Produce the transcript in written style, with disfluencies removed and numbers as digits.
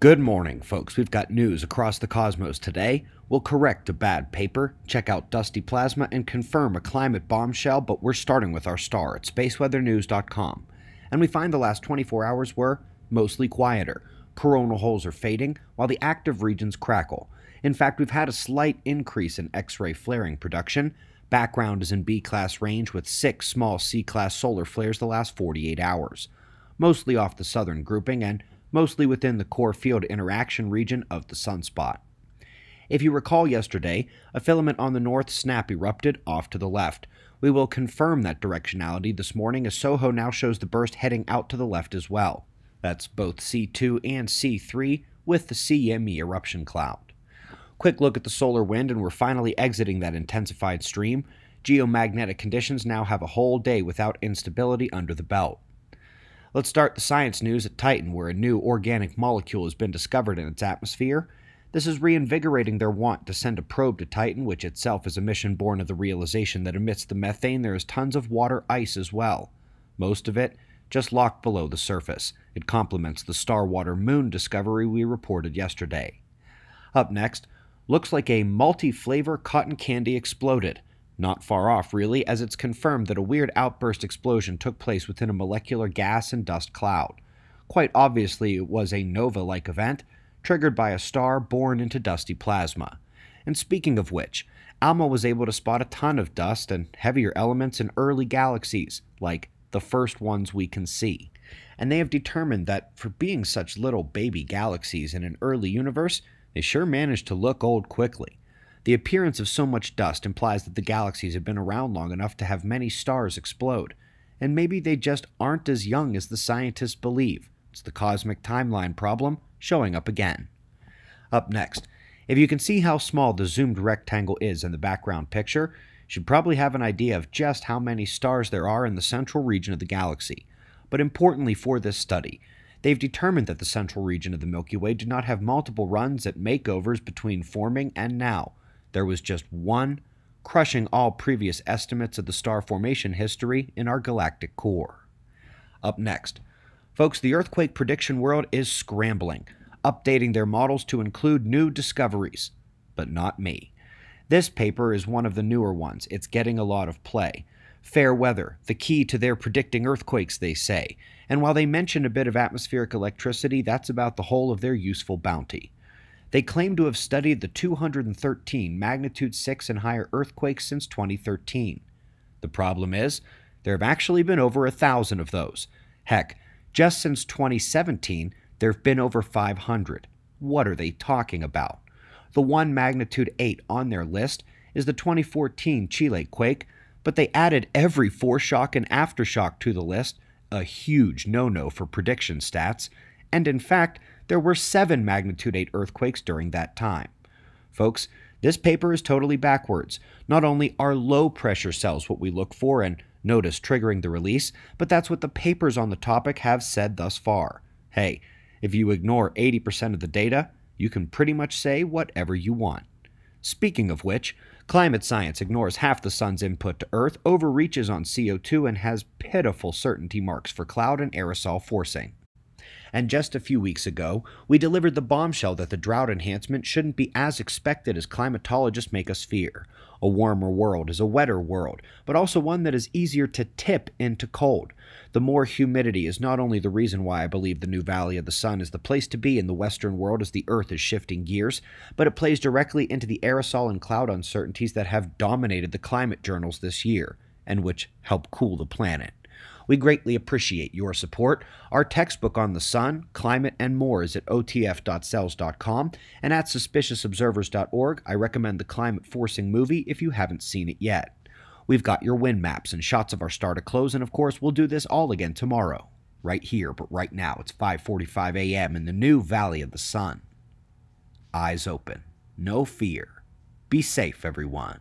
Good morning, folks. We've got news across the cosmos today. We'll correct a bad paper, check out dusty plasma, and confirm a climate bombshell, but we're starting with our star at SpaceWeatherNews.com. And we find the last 24 hours were mostly quieter. Coronal holes are fading, while the active regions crackle. In fact, we've had a slight increase in X-ray flaring production. Background is in B-class range with 6 small C-class solar flares the last 48 hours. Mostly off the southern grouping and mostly within the core field interaction region of the sunspot. If you recall yesterday, a filament on the north snap erupted off to the left. We will confirm that directionality this morning as SOHO now shows the burst heading out to the left as well. That's both C2 and C3 with the CME eruption cloud. Quick look at the solar wind and we're finally exiting that intensified stream. Geomagnetic conditions now have a whole day without instability under the belt. Let's start the science news at Titan, where a new organic molecule has been discovered in its atmosphere. This is reinvigorating their want to send a probe to Titan, which itself is a mission born of the realization that amidst the methane there is tons of water ice as well. Most of it just locked below the surface. It complements the Starwater moon discovery we reported yesterday. Up next, looks like a multi-flavor cotton candy exploded. Not far off, really, as it's confirmed that a weird outburst explosion took place within a molecular gas and dust cloud. Quite obviously, it was a nova-like event, triggered by a star born into dusty plasma. And speaking of which, ALMA was able to spot a ton of dust and heavier elements in early galaxies, like the first ones we can see. And they have determined that for being such little baby galaxies in an early universe, they sure managed to look old quickly. The appearance of so much dust implies that the galaxies have been around long enough to have many stars explode, and maybe they just aren't as young as the scientists believe. It's the cosmic timeline problem showing up again. Up next, if you can see how small the zoomed rectangle is in the background picture, you should probably have an idea of just how many stars there are in the central region of the galaxy. But importantly for this study, they've determined that the central region of the Milky Way did not have multiple runs at makeovers between forming and now. There was just one, crushing all previous estimates of the star formation history in our galactic core. Up next, folks, the earthquake prediction world is scrambling, updating their models to include new discoveries, but not me. This paper is one of the newer ones. It's getting a lot of play. Fair weather, the key to their predicting earthquakes, they say. And while they mention a bit of atmospheric electricity, that's about the whole of their useful bounty. They claim to have studied the 213 magnitude 6 and higher earthquakes since 2013. The problem is, there have actually been over 1,000 of those. Heck, just since 2017, there have been over 500. What are they talking about? The one magnitude 8 on their list is the 2014 Chile quake, but they added every foreshock and aftershock to the list, a huge no-no for prediction stats, and in fact, there were 7 magnitude 8 earthquakes during that time. Folks, this paper is totally backwards. Not only are low pressure cells what we look for and notice triggering the release, but that's what the papers on the topic have said thus far. Hey, if you ignore 80% of the data, you can pretty much say whatever you want. Speaking of which, climate science ignores half the sun's input to Earth, overreaches on CO2, and has pitiful certainty marks for cloud and aerosol forcing. And just a few weeks ago, we delivered the bombshell that the drought enhancement shouldn't be as expected as climatologists make us fear. A warmer world is a wetter world, but also one that is easier to tip into cold. The more humidity is not only the reason why I believe the new Valley of the Sun is the place to be in the Western world as the Earth is shifting gears, but it plays directly into the aerosol and cloud uncertainties that have dominated the climate journals this year, and which help cool the planet. We greatly appreciate your support. Our textbook on the sun, climate, and more is at otf.cells.com and at suspiciousobservers.org. I recommend the climate forcing movie if you haven't seen it yet. We've got your wind maps and shots of our star to close, and of course, we'll do this all again tomorrow. Right here, but right now, it's 5:45 a.m. in the new Valley of the Sun. Eyes open. No fear. Be safe, everyone.